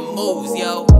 making moves, yo.